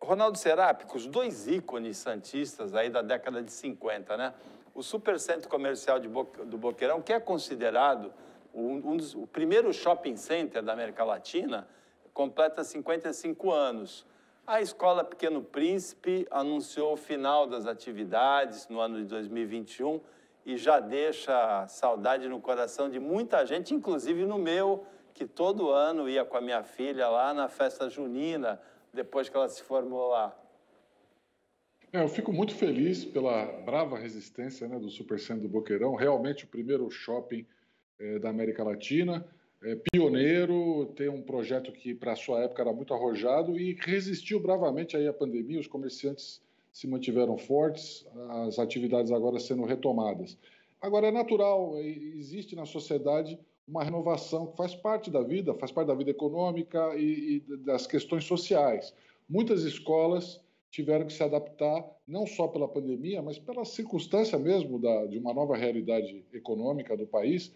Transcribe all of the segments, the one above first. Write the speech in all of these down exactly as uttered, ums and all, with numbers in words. Ronaldo Serápico, os dois ícones santistas aí da década de cinquenta, né? O Supercentro Comercial de Bo, do Boqueirão, que é considerado um, um dos, o primeiro shopping center da América Latina, completa cinquenta e cinco anos. A Escola Pequeno Príncipe anunciou o final das atividades no ano de dois mil e vinte e um e já deixa saudade no coração de muita gente, inclusive no meu, que todo ano ia com a minha filha lá na festa junina, depois que ela se formou lá. É, eu fico muito feliz pela brava resistência, né, do Supercentro Boqueirão, realmente o primeiro shopping é, da América Latina, é, pioneiro, tem um projeto que para a sua época era muito arrojado e resistiu bravamente aí à pandemia, os comerciantes se mantiveram fortes, as atividades agora sendo retomadas. Agora é natural, existe na sociedade uma renovação que faz parte da vida, faz parte da vida econômica e, e das questões sociais. Muitas escolas tiveram que se adaptar, não só pela pandemia, mas pela circunstância mesmo da, de uma nova realidade econômica do país.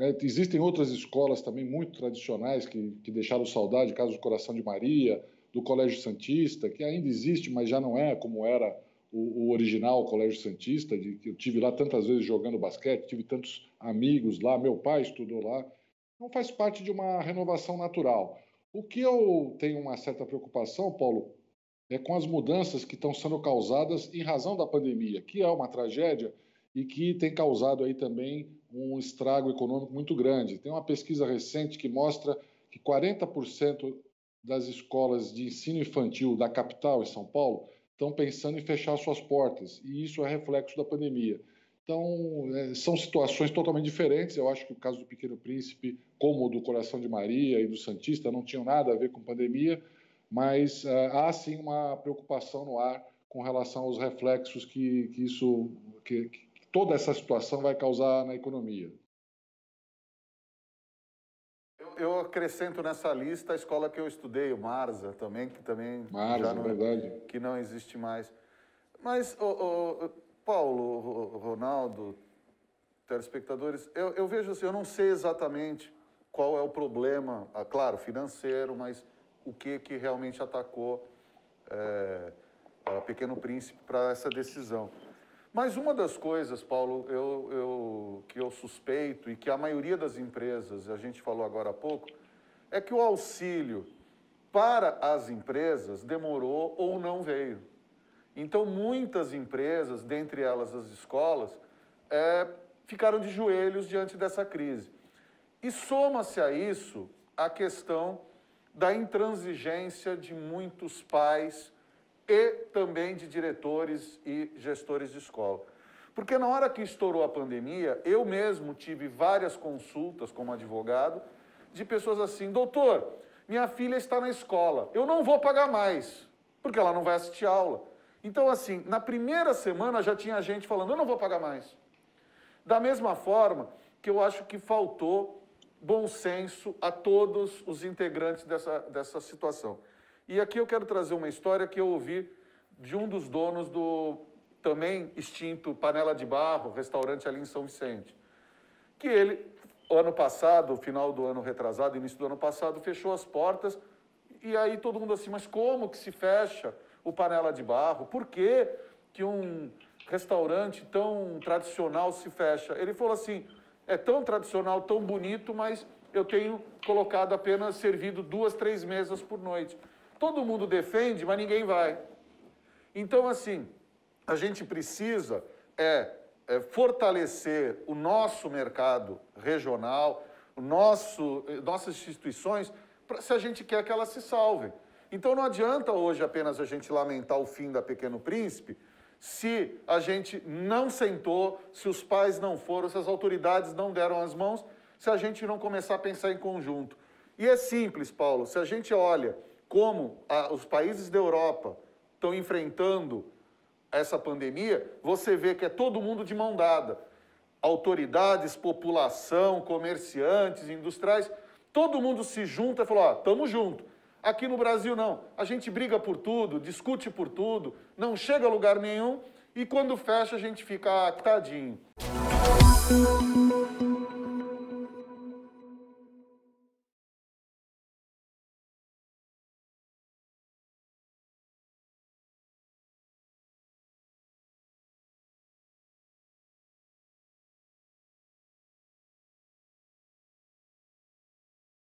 É, existem outras escolas também muito tradicionais que, que deixaram saudade, caso do Coração de Maria, do Colégio Santista, que ainda existe, mas já não é como era o, o original Colégio Santista, de, que eu tive lá tantas vezes jogando basquete, tive tantos amigos lá, meu pai estudou lá. Então faz parte de uma renovação natural. O que eu tenho uma certa preocupação, Paulo, é com as mudanças que estão sendo causadas em razão da pandemia, que é uma tragédia e que tem causado aí também um estrago econômico muito grande. Tem uma pesquisa recente que mostra que quarenta por cento das escolas de ensino infantil da capital, em São Paulo, estão pensando em fechar suas portas, e isso é reflexo da pandemia. Então, são situações totalmente diferentes. Eu acho que o caso do Pequeno Príncipe, como o do Coração de Maria e do Santista, não tinham nada a ver com pandemia, mas uh, há, sim, uma preocupação no ar com relação aos reflexos que, que, isso, que, que toda essa situação vai causar na economia. Eu acrescento nessa lista a escola que eu estudei, o Marza também, que também Marza, já não, verdade. que não existe mais. Mas, oh, oh, Paulo, Ronaldo, telespectadores, eu, eu vejo assim, eu não sei exatamente qual é o problema, claro, financeiro, mas o que, que realmente atacou é, a Pequeno Príncipe para essa decisão. Mas uma das coisas, Paulo, eu, eu, que eu suspeito e que a maioria das empresas, a gente falou agora há pouco, é que o auxílio para as empresas demorou ou não veio. Então, muitas empresas, dentre elas as escolas, é, ficaram de joelhos diante dessa crise. E soma-se a isso a questão da intransigência de muitos pais e também de diretores e gestores de escola. Porque na hora que estourou a pandemia, eu mesmo tive várias consultas como advogado de pessoas assim: doutor, minha filha está na escola, eu não vou pagar mais, porque ela não vai assistir aula. Então, assim, na primeira semana já tinha gente falando, eu não vou pagar mais. Da mesma forma que eu acho que faltou bom senso a todos os integrantes dessa, dessa situação. E aqui eu quero trazer uma história que eu ouvi de um dos donos do também extinto Panela de Barro, restaurante ali em São Vicente, que ele, ano passado, final do ano retrasado, início do ano passado, fechou as portas, e aí todo mundo assim, mas como que se fecha o Panela de Barro? Por que que um restaurante tão tradicional se fecha? Ele falou assim, é tão tradicional, tão bonito, mas eu tenho colocado apenas, servido duas, três mesas por noite. Todo mundo defende, mas ninguém vai. Então, assim, a gente precisa é, é, fortalecer o nosso mercado regional, o nosso, nossas instituições, pra, se a gente quer que elas se salvem. Então, não adianta hoje apenas a gente lamentar o fim da Pequeno Príncipe se a gente não sentou, se os pais não foram, se as autoridades não deram as mãos, se a gente não começar a pensar em conjunto. E é simples, Paulo, se a gente olha como a, os países da Europa estão enfrentando essa pandemia, você vê que é todo mundo de mão dada. Autoridades, população, comerciantes, industriais, todo mundo se junta e fala, ó, estamos junto. Aqui no Brasil, não. A gente briga por tudo, discute por tudo, não chega a lugar nenhum e quando fecha a gente fica, ah, tadinho.